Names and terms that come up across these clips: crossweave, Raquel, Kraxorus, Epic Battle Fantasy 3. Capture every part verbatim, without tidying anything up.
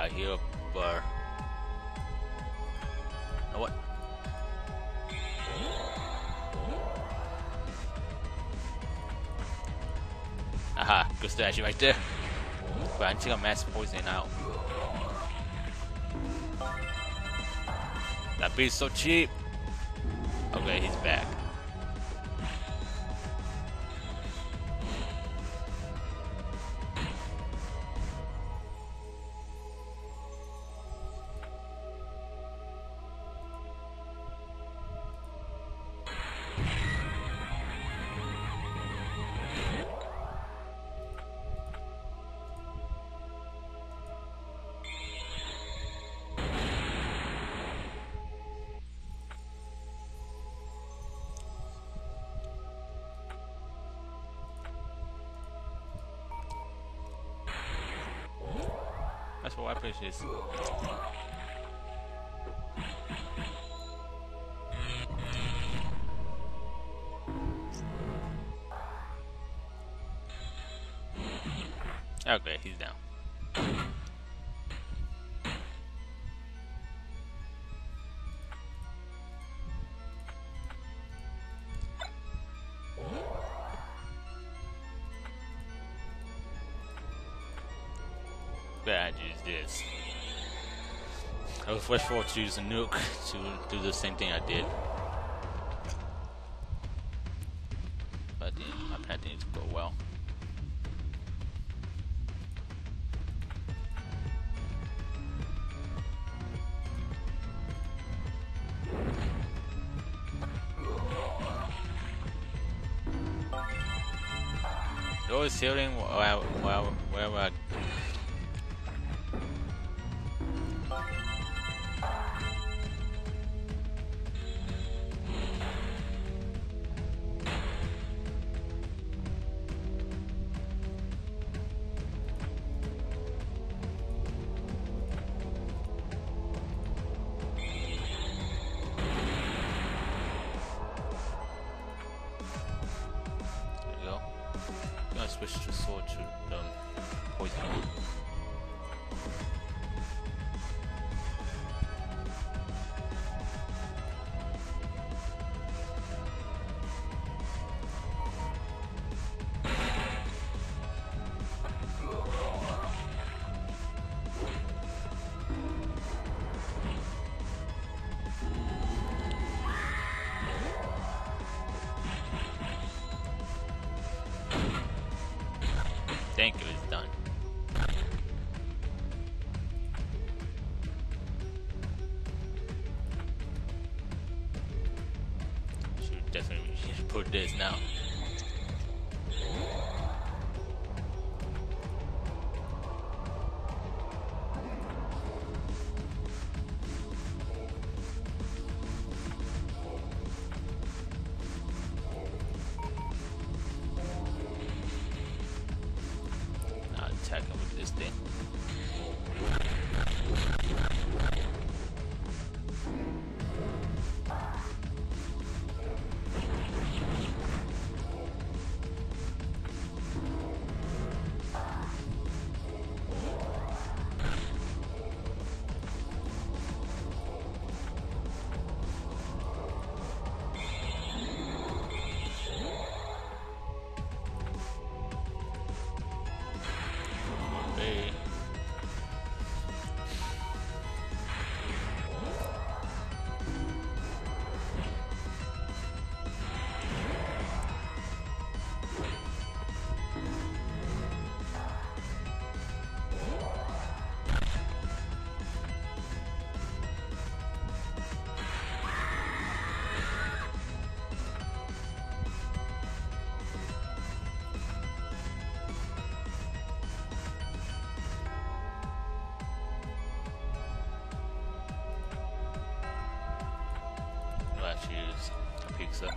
guy here, but you know what? Aha, good strategy right there. But I think I'm mass poisoning out. That beat's so cheap. Okay, he's back. That's what I push is. Okay, he's down. I use this. I was first forward to use a nuke to do the same thing I did. But yeah, my plan didn't go well. They're always healing while while where I switch to sword to um, poison. Thank you, it's done. Should definitely put this now. Attack him with this thing. Choose a pizza.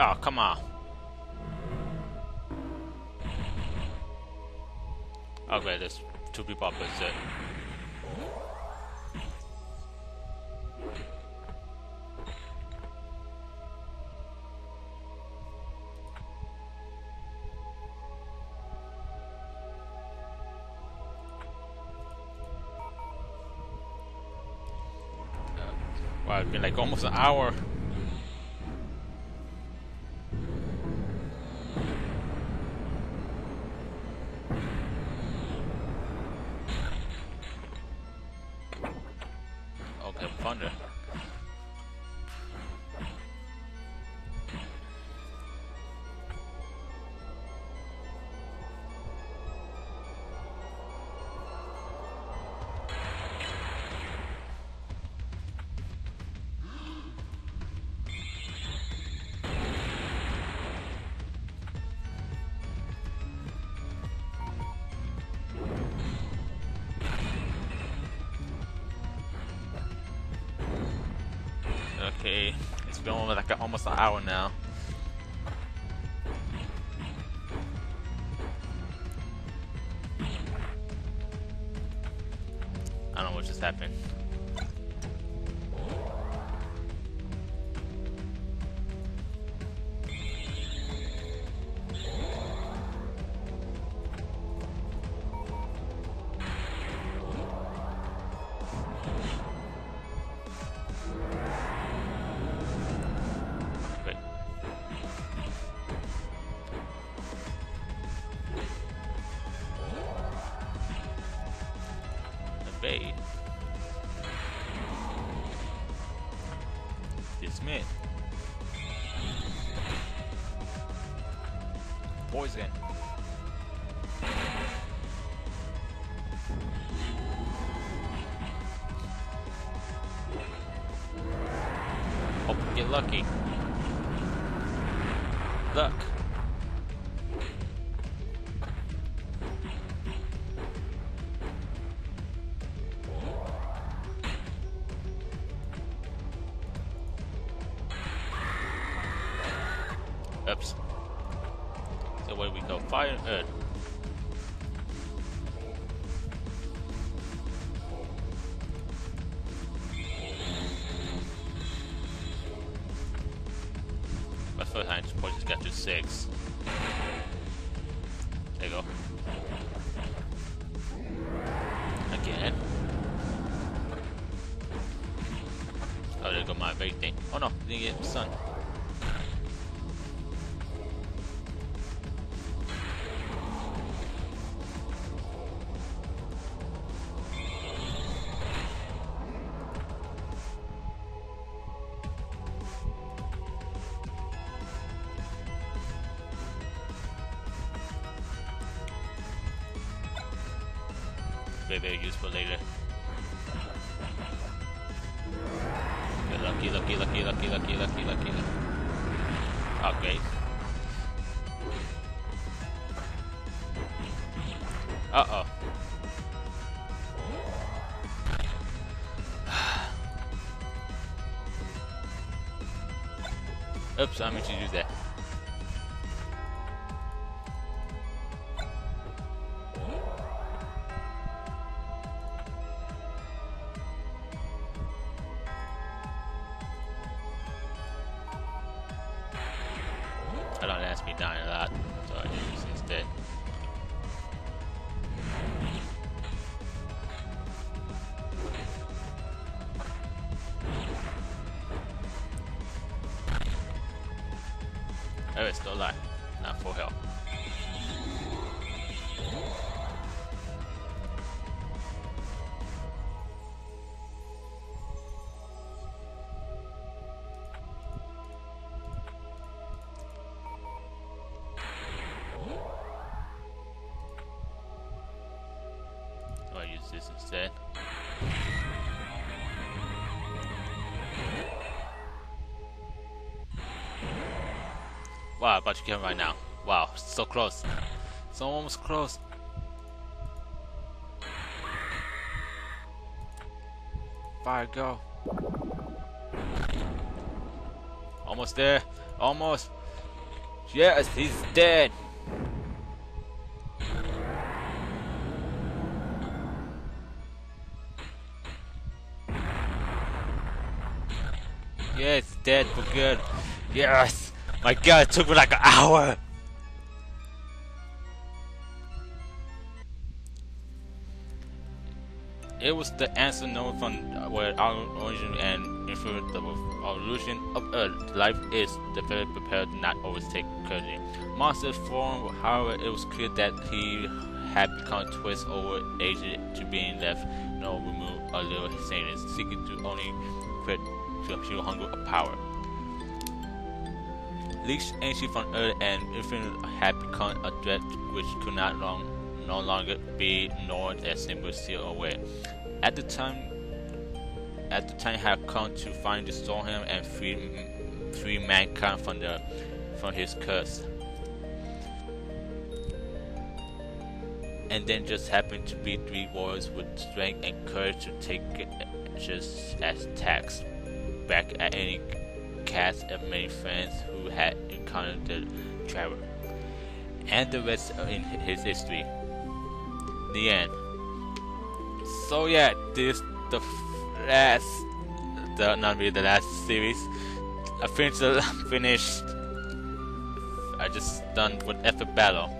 Oh, come on. Okay, there's two people opposite. Wow, it's been like almost an hour. Okay, thunder. Okay, it's been like almost an hour now. I don't know what just happened. Dismiss. Poison. Hope we get lucky. Luck. Oops. So where we go? Fire and earth. My first hand point just got to six. There you go. Again. Oh, there go my very thing. Oh no, didn't get sun. Very, very useful later. You're lucky, lucky, lucky, lucky, lucky, lucky, lucky, lucky. Okay. Uh oh. Oops, I meant to do that. I don't ask me dying a lot, so I do this instead. Oh, it's still alive, not full health. Use this instead. Wow, I'm about to kill him right now. Wow, so close. So almost close. Fire, go. Almost there. Almost. Yes, he's dead. Yes, dead for good. Yes. My God, it took me like an hour. It was the answer known from uh, where our origin and influence of evolution of Earth. Life is the very prepared, not always take credit. Monster's form, however, it was clear that he had become twist over aged to being left no remove a little saneness, seeking to only quit to fuel hunger of power. Leashed ancient from Earth and influence had become a threat which could not long no longer be ignored as simple still away. At the time, at the time had come to find destroy him and free, free mankind from the from his curse. And then just happened to be three warriors with strength and courage to take just as tax back at any cast of many friends who had encountered the traveler and the rest in his history. The end. So yeah, this the last, the not really the last series. I finished. The, finished. I just done with Epic Battle.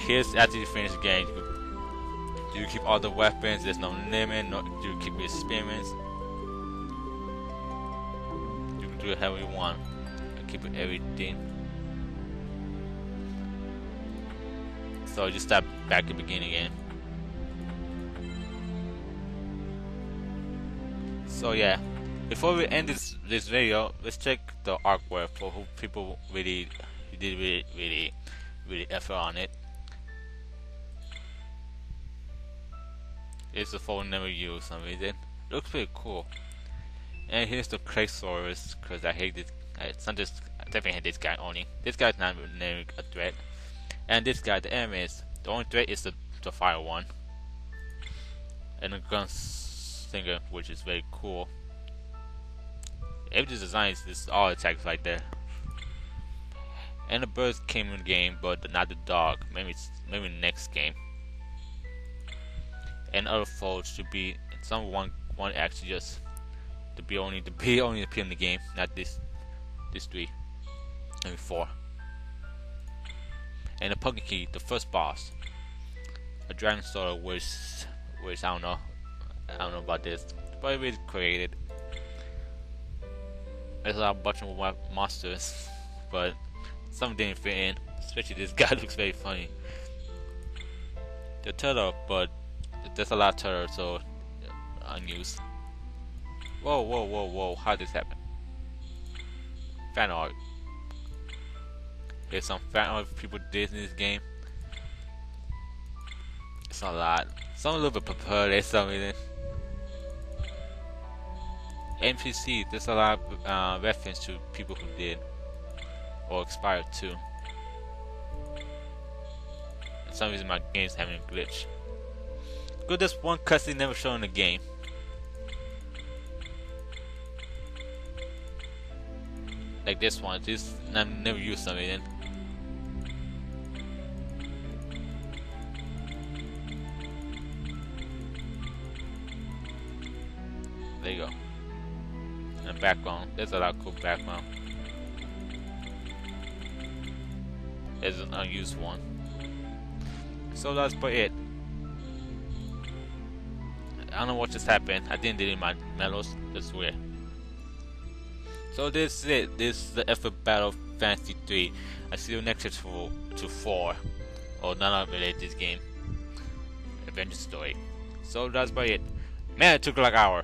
Here's after you finish the game. You, you keep all the weapons. There's no limit. No, you keep your experiments. You can do it however you want. I keep it everything. So I just start back at the beginning again. So yeah, before we end this this video, let's check the artwork for who people really did really really really effort on it. It's a phone never used for some reason. Looks pretty cool. And here's the Kraxorus, because I hate this. I sometimes I definitely hate this guy only. This guy's not really a threat. And this guy, the enemy is the only threat is the, the fire one, and the gunslinger, which is very cool. Every design is this all attacks right there. And the birds came in the game, but not the dog. Maybe it's, maybe next game. And other foes should be some one one actually just to be only to be only appear in the game, not this this three and four. And the Pumpkin Key, the first boss, a dragon sword, which, which I don't know, I don't know about this, but it was created. There's a lot of bunch of monsters, but some didn't fit in. Especially this guy looks very funny. The turtle, but there's a lot of turtles, so unused. Whoa, whoa, whoa, whoa! How did this happen? Fan art. There's some fan art people did in this game. It's a lot. Some a little bit prepared or something. N P C, there's a lot of uh, reference to people who did or expired too. For some reason my game's having a glitch. Good, there's one cutscene never shown in the game. Like this one, this I never used something. There you go. And the background. There's a lot of cool background. There's an unused one. So that's about it. I don't know what just happened. I didn't delete my medals. That's weird. So this is it. This is the Epic Battle Fantasy three. I see you next to to four, or not related game, adventure story. So that's about it. Man, it took like an hour.